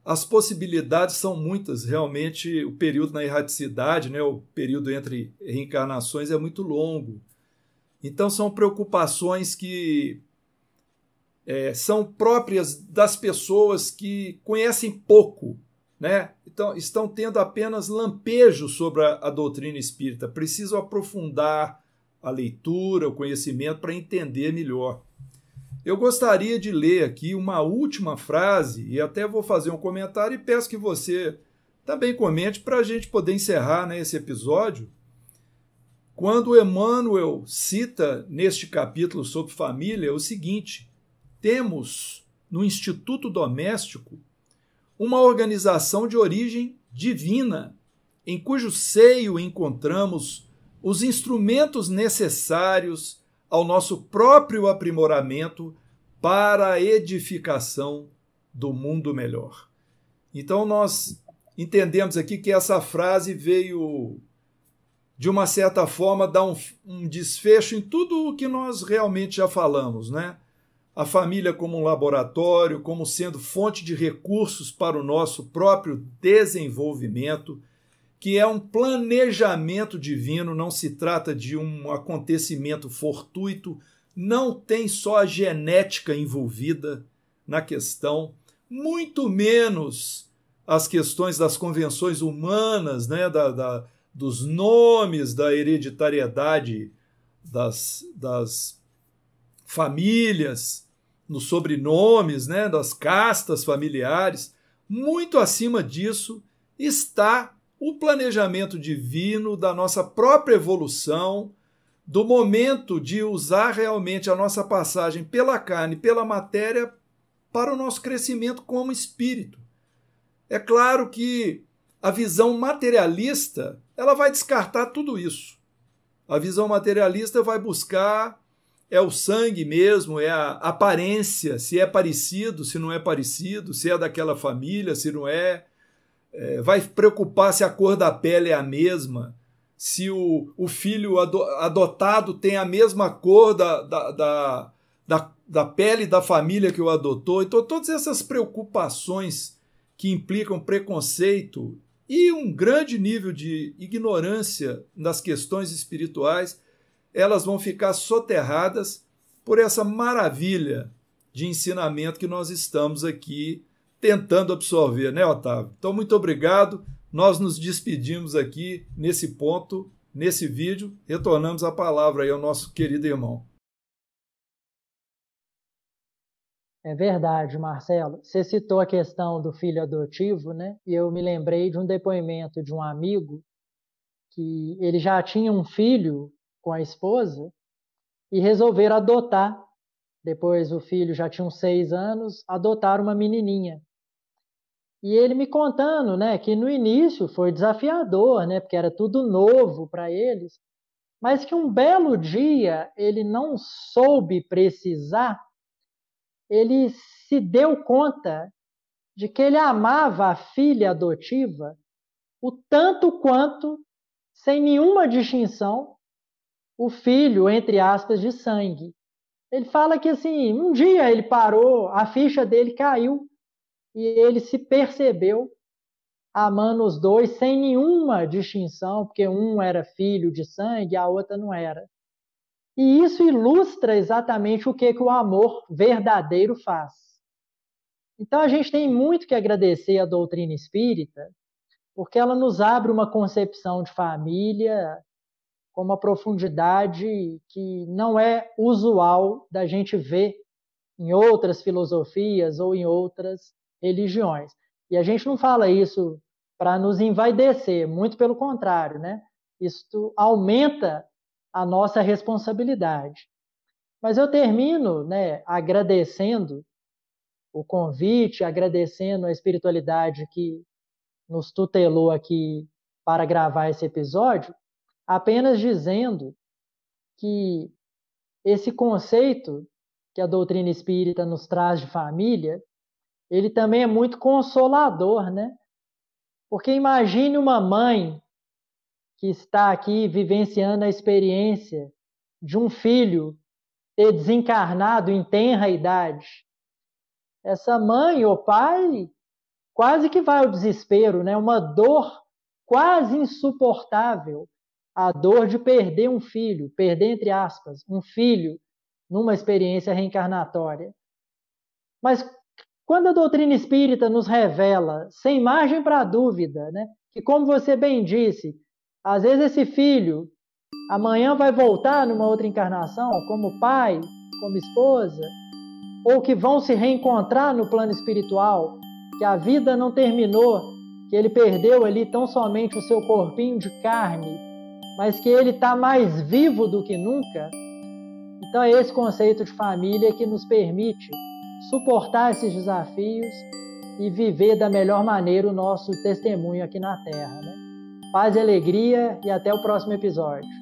as possibilidades são muitas. Realmente, o período na erraticidade, né, o período entre reencarnações é muito longo. Então, são preocupações que é, são próprias das pessoas que conhecem pouco, né? Então, estão tendo apenas lampejos sobre a, a doutrina espírita. Precisam aprofundar a leitura, o conhecimento, para entender melhor. Eu gostaria de ler aqui uma última frase, e até vou fazer um comentário e peço que você também comente para a gente poder encerrar, né, esse episódio. Quando Emmanuel cita neste capítulo sobre família o seguinte: temos no Instituto Doméstico uma organização de origem divina, em cujo seio encontramos os instrumentos necessários ao nosso próprio aprimoramento para a edificação do mundo melhor. Então, nós entendemos aqui que essa frase veio, de uma certa forma, dar um, um desfecho em tudo o que nós realmente já falamos, né? A família como um laboratório, como sendo fonte de recursos para o nosso próprio desenvolvimento, que é um planejamento divino, não se trata de um acontecimento fortuito, não tem só a genética envolvida na questão, muito menos as questões das convenções humanas, né, da, da, dos nomes, da hereditariedade das, das famílias, nos sobrenomes, né, das castas familiares. Muito acima disso está o planejamento divino da nossa própria evolução, do momento de usar realmente a nossa passagem pela carne, pela matéria, para o nosso crescimento como espírito. É claro que a visão materialista, ela vai descartar tudo isso. A visão materialista vai buscar, é o sangue mesmo, é a aparência, se é parecido, se não é parecido, se é daquela família, se não é. É, vai preocupar se a cor da pele é a mesma, se o, o filho ado, adotado tem a mesma cor da, da, da, da, da pele da família que o adotou. Então, todas essas preocupações que implicam preconceito e um grande nível de ignorância nas questões espirituais, elas vão ficar soterradas por essa maravilha de ensinamento que nós estamos aqui tentando absorver, né, Otávio? Então, muito obrigado. Nós nos despedimos aqui nesse ponto, nesse vídeo. Retornamos a palavra aí ao nosso querido irmão. É verdade, Marcelo. Você citou a questão do filho adotivo, né? E eu me lembrei de um depoimento de um amigo que ele já tinha um filho com a esposa e resolveram adotar. Depois o filho já tinha uns seis anos, adotaram uma menininha. E ele me contando, né, que no início foi desafiador, né, porque era tudo novo para eles, mas que um belo dia ele não soube precisar, ele se deu conta de que ele amava a filha adotiva o tanto quanto, sem nenhuma distinção, o filho, entre aspas, de sangue. Ele fala que assim, um dia ele parou, a ficha dele caiu, e ele se percebeu amando os dois sem nenhuma distinção, porque um era filho de sangue, a outra não era. E isso ilustra exatamente o que, que o amor verdadeiro faz. Então a gente tem muito que agradecer à doutrina espírita, porque ela nos abre uma concepção de família com uma profundidade que não é usual da gente ver em outras filosofias ou em outras religiões. E a gente não fala isso para nos envaidecer, muito pelo contrário, né? Isso aumenta a nossa responsabilidade. Mas eu termino, né, agradecendo o convite, agradecendo a espiritualidade que nos tutelou aqui para gravar esse episódio, apenas dizendo que esse conceito que a doutrina espírita nos traz de família, ele também é muito consolador, né? Porque imagine uma mãe que está aqui vivenciando a experiência de um filho ter desencarnado em tenra idade. Essa mãe ou pai quase que vai ao desespero, né? Uma dor quase insuportável, a dor de perder um filho, perder, entre aspas, um filho numa experiência reencarnatória. Mas quando a doutrina espírita nos revela, sem margem para dúvida, né, que, como você bem disse, às vezes esse filho amanhã vai voltar numa outra encarnação, como pai, como esposa, ou que vão se reencontrar no plano espiritual, que a vida não terminou, que ele perdeu ali tão somente o seu corpinho de carne, mas que ele está mais vivo do que nunca. Então é esse conceito de família que nos permite suportar esses desafios e viver da melhor maneira o nosso testemunho aqui na Terra, né? Paz e alegria e até o próximo episódio.